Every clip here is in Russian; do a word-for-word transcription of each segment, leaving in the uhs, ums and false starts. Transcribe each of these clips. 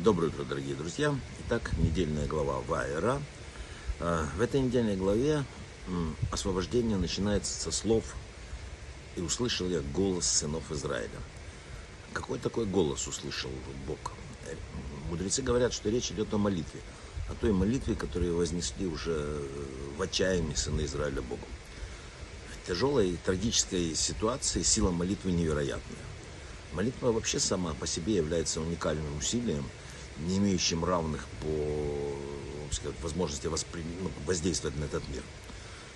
Доброе утро, дорогие друзья! Итак, недельная глава Ваэра. В этой недельной главе освобождение начинается со слов «И услышал я голос сынов Израиля». Какой такой голос услышал Бог? Мудрецы говорят, что речь идет о молитве, о той молитве, которую вознесли уже в отчаянии сыны Израиля Богу. В тяжелой и трагической ситуации сила молитвы невероятная. Молитва вообще сама по себе является уникальным усилием, не имеющим равных по сказать, возможности воспри... ну, воздействовать на этот мир.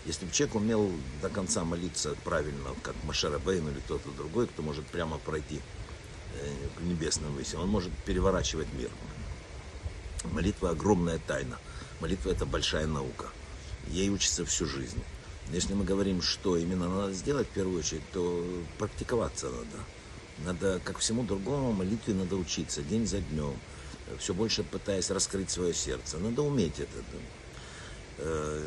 Если бы человек умел до конца молиться правильно, как Машара Бейн или кто-то другой, кто может прямо пройти к небесным высям, он может переворачивать мир. Молитва – огромная тайна. Молитва – это большая наука. Ей учится всю жизнь. Если мы говорим, что именно надо сделать в первую очередь, то практиковаться надо. Надо, как всему другому, молитве надо учиться день за днем, все больше пытаясь раскрыть свое сердце. Надо уметь это.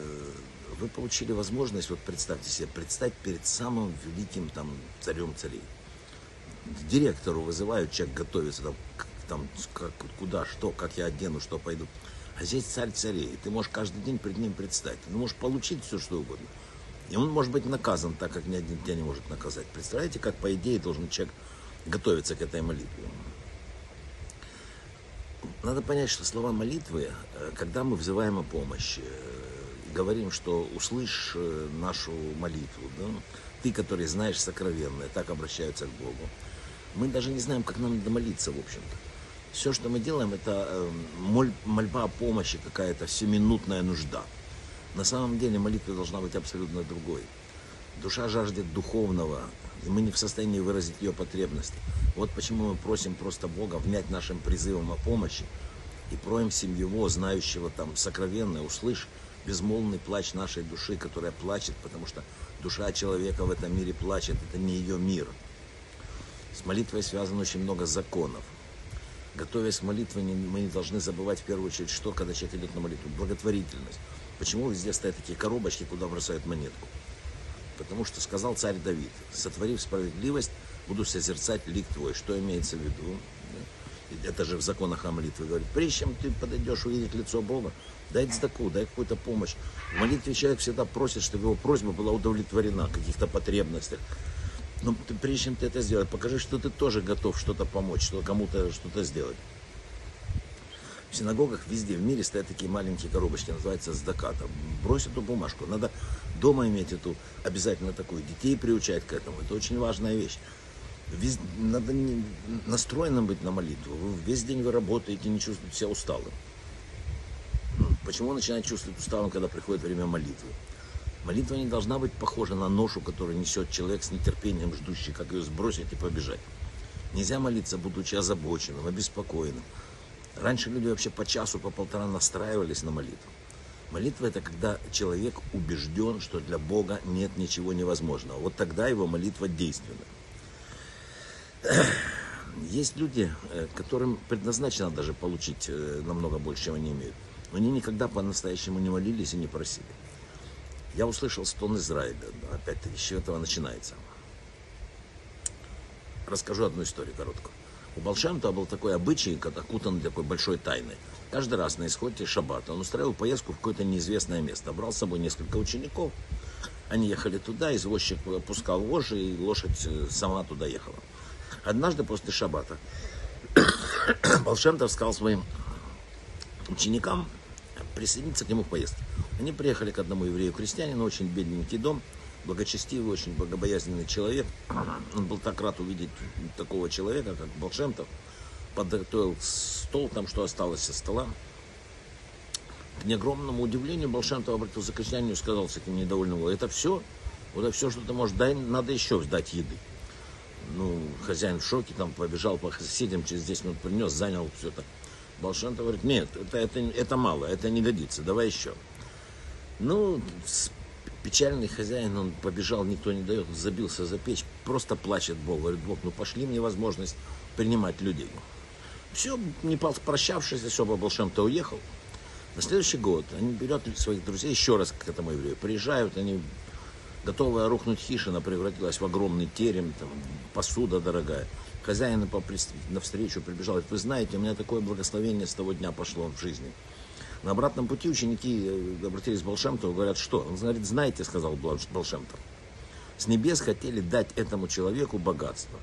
Вы получили возможность, вот представьте себе, предстать перед самым великим там царем царей. Директору вызывают, человек готовится, там, там как, куда, что, как я одену, что пойду. А здесь царь царей, ты можешь каждый день перед ним предстать, ты можешь получить все, что угодно. И он может быть наказан, так как ни один тебя не может наказать. Представляете, как по идее должен человек готовиться к этой молитве. Надо понять, что слова молитвы, когда мы взываем о помощи, говорим, что услышь нашу молитву, да? Ты, который знаешь сокровенное, так обращаются к Богу. Мы даже не знаем, как нам надо молиться, в общем-то. Все, что мы делаем, это мольба о помощи какая-то, всеминутная нужда. На самом деле молитва должна быть абсолютно другой. Душа жаждет духовного, и мы не в состоянии выразить ее потребность. Вот почему мы просим просто Бога внять нашим призывом о помощи и просим Его, знающего там сокровенное, услышь безмолвный плач нашей души, которая плачет, потому что душа человека в этом мире плачет, это не ее мир. С молитвой связано очень много законов. Готовясь к молитве, мы не должны забывать в первую очередь, что, когда человек идет на молитву, благотворительность. Почему везде стоят такие коробочки, куда бросают монетку? Потому что сказал царь Давид: сотворив справедливость, буду созерцать лик твой. Что имеется в виду? Это же в законах о молитве говорит. Прежде чем ты подойдешь увидеть лицо Бога, дай дзадаку, дай какую-то помощь. В молитве человек всегда просит, чтобы его просьба была удовлетворена, каких-то потребностях. Но ты, прежде чем ты это сделаешь, покажи, что ты тоже готов что-то помочь, что кому-то что-то сделать. В синагогах везде в мире стоят такие маленькие коробочки, называется дзадака. Брось эту бумажку. Надо дома иметь эту, обязательно такую. Детей приучать к этому. Это очень важная вещь. Вез... Надо не... настроенным быть на молитву. Вы... Весь день вы работаете, не чувствуете себя усталым. Почему начинает чувствовать усталым, когда приходит время молитвы? Молитва не должна быть похожа на ношу, которую несет человек с нетерпением, ждущий, как ее сбросить и побежать. Нельзя молиться, будучи озабоченным, обеспокоенным. Раньше люди вообще по часу, по полтора настраивались на молитву. Молитва – это когда человек убежден, что для Бога нет ничего невозможного. Вот тогда его молитва действенна. Есть люди, которым предназначено даже получить намного больше, чем они имеют. Но они никогда по-настоящему не молились и не просили. Я услышал стон Израиля. Опять-таки, с чего этого начинается. Расскажу одну историю короткую. У Баал Шем Това был такой обычай, окутан такой большой тайной. Каждый раз на исходе шаббата он устраивал поездку в какое-то неизвестное место. Брал с собой несколько учеников. Они ехали туда, извозчик опускал вожжи, и лошадь сама туда ехала. Однажды после шаббата Баал Шем Това сказал своим ученикам присоединиться к нему в поездке. Они приехали к одному еврею-крестьянину, очень бедненький дом, благочестивый, очень богобоязненный человек. Он был так рад увидеть такого человека, как Баал Шем Това. Подготовил стол, там что осталось со стола. К неогромному удивлению Баал Шем Това обратился к крестьянину и сказал с таким недовольным: это все? Вот это все, что ты можешь дать, надо еще сдать еды. Ну, хозяин в шоке, там побежал по соседям, через десять минут принес, занял все это. Баал Шем Това говорит: нет, это, это, это мало, это не годится, давай еще. Ну, печальный хозяин, он побежал, никто не дает, он забился за печь, просто плачет Бог, говорит: Бог, ну пошли мне возможность принимать людей. Все, не прощавшись, все, Баал Шем Това уехал. На следующий год они берут своих друзей еще раз к этому еврею, приезжают, они готовы рухнуть хижина, превратилась в огромный терем, там, посуда дорогая. хозяин навстречу прибежал. Вы знаете, у меня такое благословение с того дня пошло в жизни. На обратном пути ученики обратились к Баал Шем Тову, говорят, что? Он говорит, знаете, сказал Баал Шем Тов, с небес хотели дать этому человеку богатство.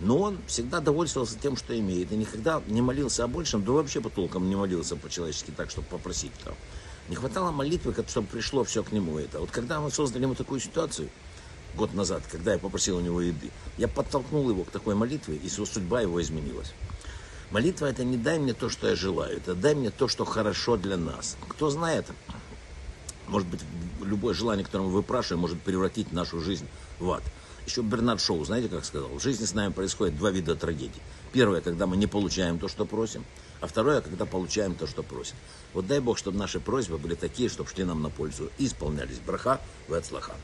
Но он всегда довольствовался тем, что имеет, и никогда не молился о большем, да вообще по толкам не молился по-человечески так, чтобы попросить там. Не хватало молитвы, чтобы пришло все к нему это. Вот когда мы создали ему такую ситуацию, год назад, когда я попросил у него еды, я подтолкнул его к такой молитве, и судьба его изменилась. Молитва — это не дай мне то, что я желаю, это дай мне то, что хорошо для нас. Кто знает, может быть, любое желание, которое мы выпрашиваем, может превратить нашу жизнь в ад. Еще Бернард Шоу, знаете, как сказал, в жизни с нами происходят два вида трагедий. Первое, когда мы не получаем то, что просим, а второе, когда получаем то, что просим. Вот дай Бог, чтобы наши просьбы были такие, чтобы шли нам на пользу и исполнялись. Браха вецлаха.